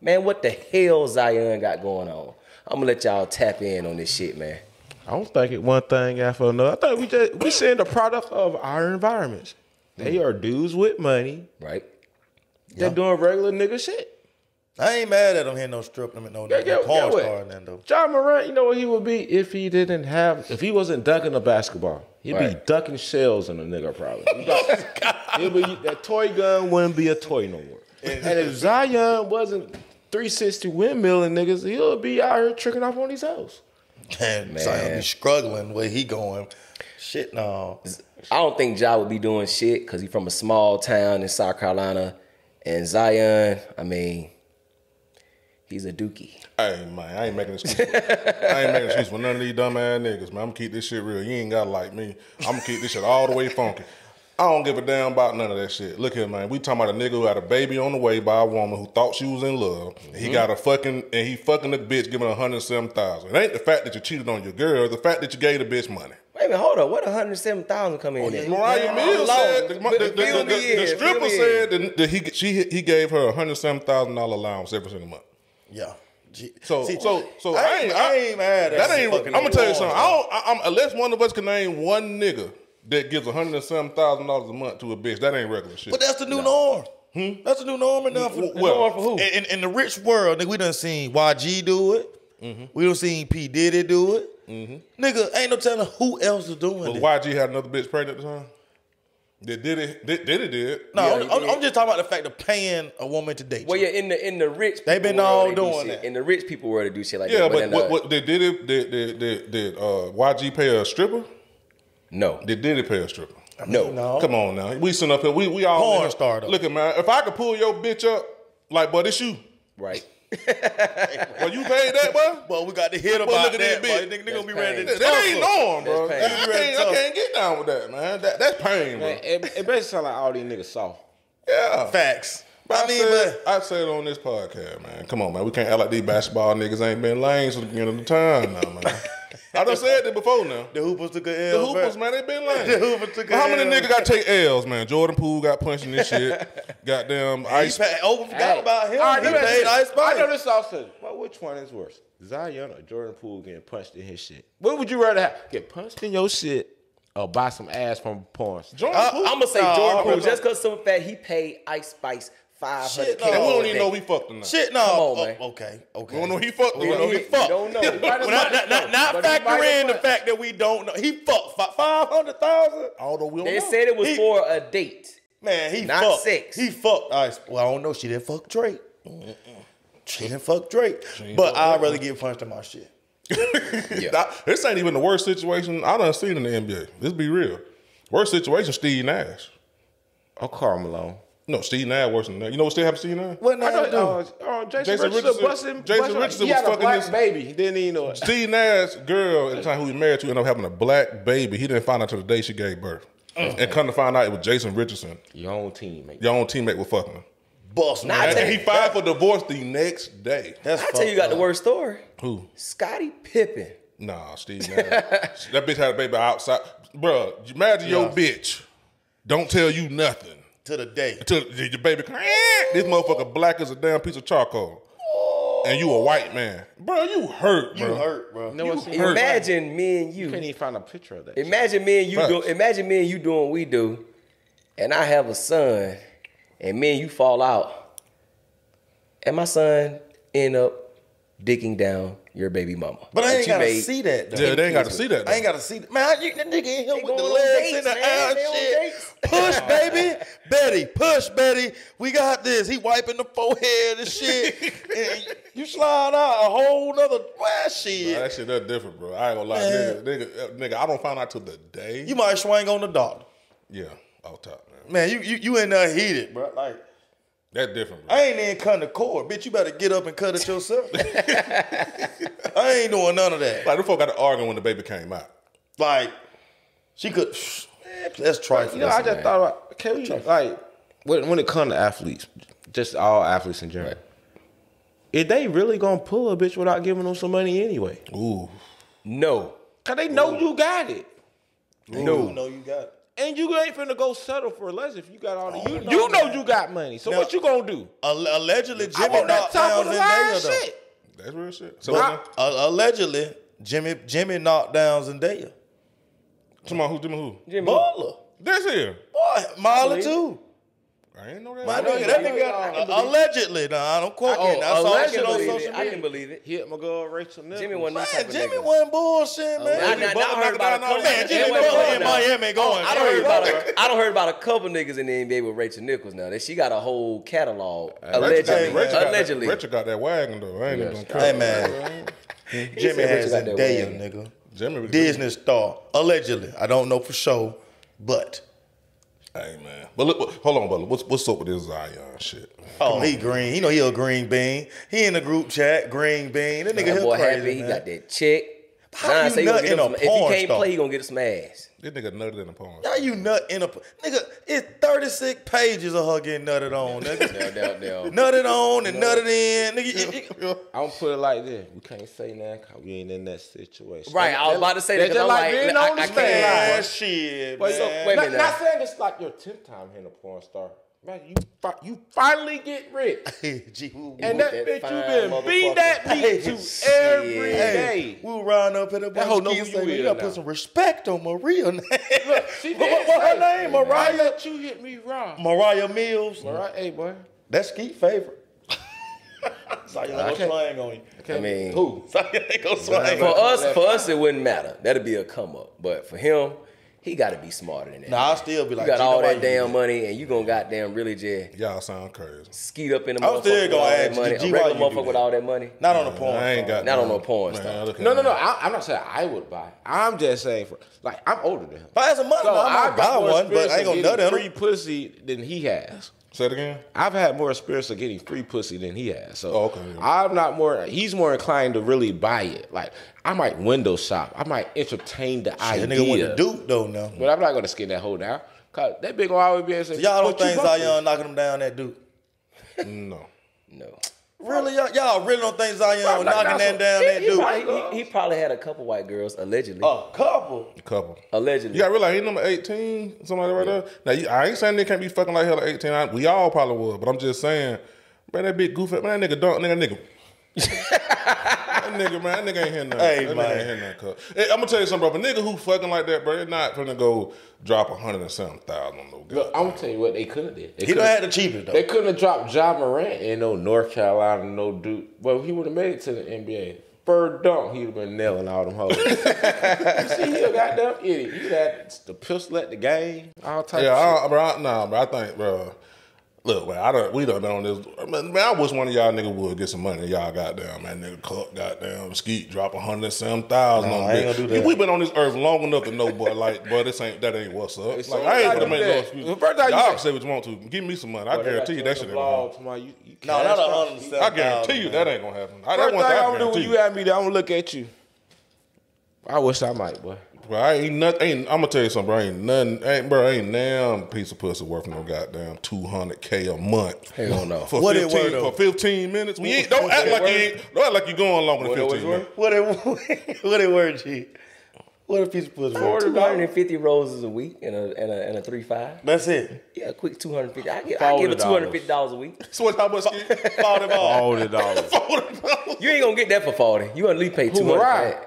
Man, what the hell Zion got going on? I'm gonna let y'all tap in on this shit, man. I don't think it one thing after another. I think we seeing the product of our environments. They are dudes with money, right? They're doing regular nigga shit. I ain't mad at him hitting no strip limit, no porn star and that though. John Morant, you know what he would be if he didn't have, if he wasn't dunking a basketball. He'd be ducking shells in a nigga probably. That toy gun wouldn't be a toy no more. And if Zion wasn't 360 windmilling niggas, he'll be out here tricking off on these hoes. Man, Zion be struggling where he going. Shit, no. I don't think Ja would be doing shit because he's from a small town in South Carolina. And Zion, I mean, he's a dookie. Hey, man, I ain't making an excuse. I ain't making an excuse for none of these dumb ass niggas, man. I'm gonna keep this shit real. You ain't gotta like me. I'm gonna keep this shit all the way funky. I don't give a damn about none of that shit. Look here, man. We talking about a nigga who had a baby on the way by a woman who thought she was in love. Mm-hmm. He got a fucking, and he fucking the bitch giving $107,000. It ain't the fact that you cheated on your girl, the fact that you gave the bitch money. Wait a minute, hold up. What $107,000 come in there? Moriah Mills said, the stripper said that he gave her $107,000 allowance every single month. Yeah. So I ain't mad at that. I'm gonna tell you something. Unless one of us can name one nigga that gives $107,000 a month to a bitch, that ain't regular shit. But that's the new norm. Hmm? That's the new norm enough. Norm for who? In the rich world, nigga, we done seen YG do it. Mm-hmm. We done seen P Diddy do it. Mm-hmm. Nigga, ain't no telling who else is doing it. But YG had another bitch pregnant at the time? Did it? No, yeah, I'm just talking about the fact of paying a woman to date. Well, yeah, in the rich, they've been all doing that. In the rich people world, they do shit like that. Yeah, but what did YG pay a stripper? No. Did it pay a stripper? I mean, no. Come on now, we sitting up here. We all porn star. Look at man, if I could pull your bitch up, like, boy, this you, right? Well, you paid that, boy? Well, we got to hit about that, boy. Nigga gonna be ready to that ain't norm, bro. I can't get down with that, man. That's pain, man, bro. It basically sound like all these niggas soft. Yeah. Facts. But I said on this podcast, man. Come on, man. We can't act like these basketball niggas ain't been lame since the beginning of the time now, man. I done said that before now. The Hoopers took an L. The Hoopers, man, they been lame. The Hoopers took an L. How many niggas got to take L's, man? Jordan Poole got punched in this shit. Goddamn Ice Spice. Forgot about him. He paid Ice Spice. I know this also. But which one is worse? Zion or Jordan Poole getting punched in his shit? What would you rather have? Get punched in your shit or buy some ass from porn? I'm going to say Jordan Poole just because some fact he paid Ice Spice $500K. No, and we don't even know we fucked him. Shit, no. Come on, man. Okay. We don't know he fucked him. We don't know he fucked. Don't know. Not factor in the fact that we don't know. He fucked $500,000. Although we don't know. They said it was for a date. Man, he fucked. Not sex. He fucked. Well, I don't know. She didn't fuck Drake. Mm-mm. She didn't fuck Drake. But I'd rather get punched in my shit. This ain't even the worst situation I done seen in the NBA. Let's be real. Worst situation, Steve Nash. Or Carmelo. No, Steve Nash worse than that. You know what still happened to Steve Nash? What Nash do? Jason Richardson was fucking his baby. He didn't even know it. Steve Nash's girl at the time who he married to ended up having a black baby. He didn't find out until the day she gave birth. Okay. And come to find out it was Jason Richardson. Your own teammate. Your own teammate was fucking him. Bust, man. And he filed for divorce the next day. That's I tell you got the worst story. Who? Scottie Pippen. Nah, Steve Nash. That bitch had a baby outside. Bro, imagine your bitch don't tell you nothing. To the day. To your baby. This motherfucker black as a damn piece of charcoal. Oh. And you a white man. Bro, you hurt, bro. You hurt, bro. Imagine me and you. You can't even find a picture of that. Imagine me and you doing what we do, and I have a son, and me and you fall out. And my son end up dicking down your baby mama. But I ain't got to see that, though. Yeah, they ain't got to see that, though. I ain't got to see that. Man, that nigga in here with the legs in the ass shit. Push, baby. Betty. Push, Betty. We got this. He wiping the forehead and shit. And you slide out a whole nother shit. Bro, that shit, that's different, bro. I ain't gonna lie. Nigga, I don't find out till the day. You might swing on the doctor. Yeah, off top, man. Man, you in there heated, bro. Like. That's different, bro. I ain't even cutting the cord. Bitch, you better get up and cut it yourself. I ain't doing none of that. Like, the folk got to argue when the baby came out. Like, she could... Man, that's trifling. You know, I just thought about... Can we, like, when it comes to athletes, just all athletes in general, if they really going to pull a bitch without giving them some money anyway? Ooh. No. Because they know you got it. They know you got it. And you ain't finna go settle for less if you got all the you know you got money. So now, what you gonna do? Allegedly, Jimmy knocked down Zendaya. That's real shit. So allegedly, Jimmy knocked down Zendaya. Come on, Jimmy Butler. This here. Boy, Molly too. I ain't know that. That nigga allegedly. Nah, I don't quote him. I saw that shit on social media. I can believe it. Hit my girl Rachel Nichols. Jimmy wasn't that type of nigga. Jimmy wasn't bullshit, man. Jimmy Butler knocked down. Man, Jimmy Butler in Miami going. I don't heard about a couple niggas in the NBA with Rachel Nichols now. She got a whole catalog. Allegedly. Rachel got that wagon though. I ain't even gonna Hey, man. Jimmy has a damn nigga. Disney star. Allegedly. I don't know for sure, but... Hey, man. But look, hold on, brother. What's up with this Zion shit? Oh, he green. He know he a green bean. He in the group chat, green bean. That nigga boy crazy, happy. Man. He got that check. How you nut in a porn star? If he can't play, he gonna get some ass. This nigga nutted in a porn. How you nut in a porn? Nigga, it's 36 pages of her getting nutted on, nigga. Nutted on and nutted in. Nigga. I'm gonna put it like this. We can't say nothing because we ain't in that situation. Right, I was about to say that because I'm like, I can't. Shit, man. Wait, not saying it's like your 10th time hitting a porn star. Man, you finally get rich. And that bitch you been beat that beat to every day. We'll round up in a bunch of kids saying, you gotta put some respect on Moriah. Look, what's her name? Moriah? Let you hit me wrong. Moriah Mills. Hey, boy. That's Keith's favorite. Zion ain't gonna swing on you. I mean, who? Zion ain't gonna swing on you. For us, it wouldn't matter. That'd be a come up. But for him... He got to be smarter than that. Nah, I'll still be like, you got all that damn money, and you going to goddamn really just... Y'all sound crazy. Skeet up in the motherfucker. I'm still going to ask you, a regular motherfucker with all that money. Not on the porn. I ain't got on no porn stuff. No. I'm not saying I would buy. I'm just saying, like, I'm older than him. But as a mother, I buy one, but I ain't going to nut him. Free pussy than he has. Say it again? I've had more experience of getting free pussy than he has. So I'm not more, he's more inclined to really buy it. Like, I might window shop. I might entertain the idea. That nigga want to dupe, though, no. But I'm not going to skin that hoe down. Cause that big old always be saying, so y'all don't think Zion knocking him down, that dude? No. No. Really? Y'all really don't think Zion was knocking that down, that dude? He probably had a couple white girls, allegedly. A couple? A couple. Allegedly. You got to realize he's number 18, somebody right there. Now, I ain't saying they can't be fucking like hell at 18. We all probably would, but I'm just saying, man, that big goofy, man, that nigga dunk, nigga. That nigga, man, that nigga ain't hear nothing. Hey, that nigga ain't hear nothing, cuz. Hey, I'm going to tell you something, bro. A nigga who fucking like that, bro, they're not going to go drop 100-something thousand on no guy. Look, I'm going to tell you what they could have did. He don't have the cheapest, though. They couldn't have dropped John Morant in no North Carolina, no dude. Well, he would have made it to the NBA. Bird dunk, he would have been nailing all them hoes. You see, he a goddamn idiot. He had the pistol at the game, all types of shit. Yeah, nah, bro, I think, bro. Look, man, we done been on this. Man, I wish one of y'all niggas would get some money. Y'all goddamn, man, nigga Cook, goddamn, Skeet, drop 100-something thousand on this. We been on this earth long enough to know, boy, like, boy, that ain't what's up. Like, so I ain't gonna make no excuse. Y'all say what you want to. Give me some money. I guarantee you that shit ain't gonna happen. No, not 100-something. I guarantee you that ain't gonna happen. First thing I'm gonna do when you have me, I'm gonna look at you. I wish I might, boy. Bro, I ain't nothing. I'm gonna tell you something, bro. Ain't damn piece of pussy worth no goddamn $200K a month. Hell no. For 15 minutes, don't act like you going longer than 15 minutes. What it worth, G? What a piece of pussy. 250 roses a week and a 3-5. That's it. Yeah, a quick 250. I give it $250 a week. So what's how much? $40. You ain't gonna get that for 40. You gonna at least pay $200.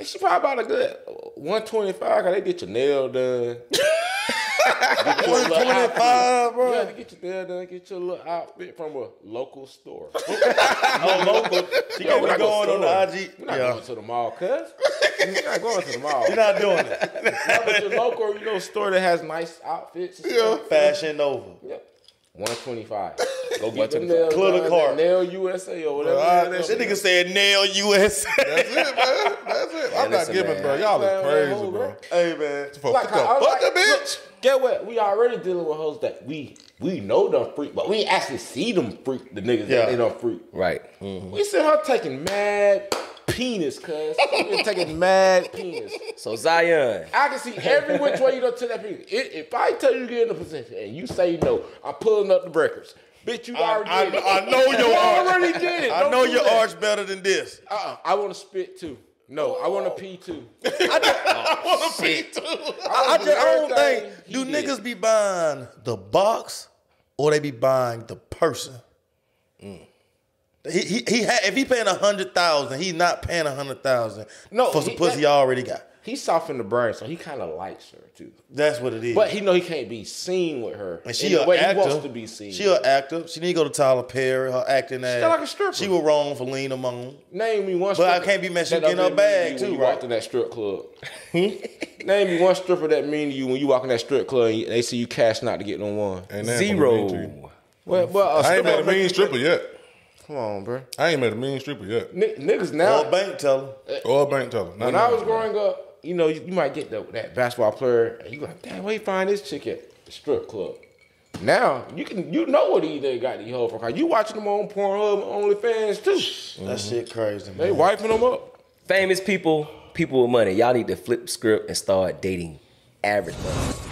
She probably about a good 125 because they get your nail done. 125, bro. You had to get your nail done, get your little outfit from a local store. She got to go on the IG. We're not going to the mall, cuz. You're not going to the mall. You're not doing it. No, but your local store that has nice outfits. Fashion over. Yep. 125. Go get the nail. Clear the cart. Nail USA or whatever. That nigga said Nail USA. That's it, man. That's it. I'm not giving, bro. Y'all is crazy, bro. Hey, man. Fuck the bitch. Get what? We already dealing with hoes that we know them freak, but we ain't actually see them freak, the niggas that they don't freak. Right. We see her taking mad penis, cuz. We're taking mad penis. So, Zion. I can see every which way you don't tell that penis. If I tell you to get in a position and you say no, I'm pulling up the breakers. Bitch, you already did it. I know your arch. You already did it. I know your arch better than this. I want to spit, too. No, I want a P2. I want a P2. I just don't think, do niggas be buying the box or they be buying the person? Mm. If he paying $100,000, he's not paying $100,000 for some pussy he already got. He's soft in the brain, so he kind of likes her too. That's what it is. But he know he can't be seen with her. And she an actor. He wants to be seen. She an actor. She need to go to Tyler Perry. Her acting ass. She's like a stripper. She was wrong for Lena Moon. Name me one. But I can't be messing in her bag too. You walked in that strip club. Name me one stripper that mean to you when you walk in that strip club and they see you cashing out to get on one. Zero. Well, I ain't met a mean stripper yet. Come on, bro. I ain't met a mean stripper yet. Niggas now. Or a bank teller. Or a bank teller. When I was growing up. You know, you might get that basketball player, and you like, damn, where you find this chick at the strip club? Now you know what they got these hoes from. You watching them on Pornhub, OnlyFans too. Mm-hmm. That shit crazy, man. They wiping them up. Famous people, people with money. Y'all need to flip script and start dating average money.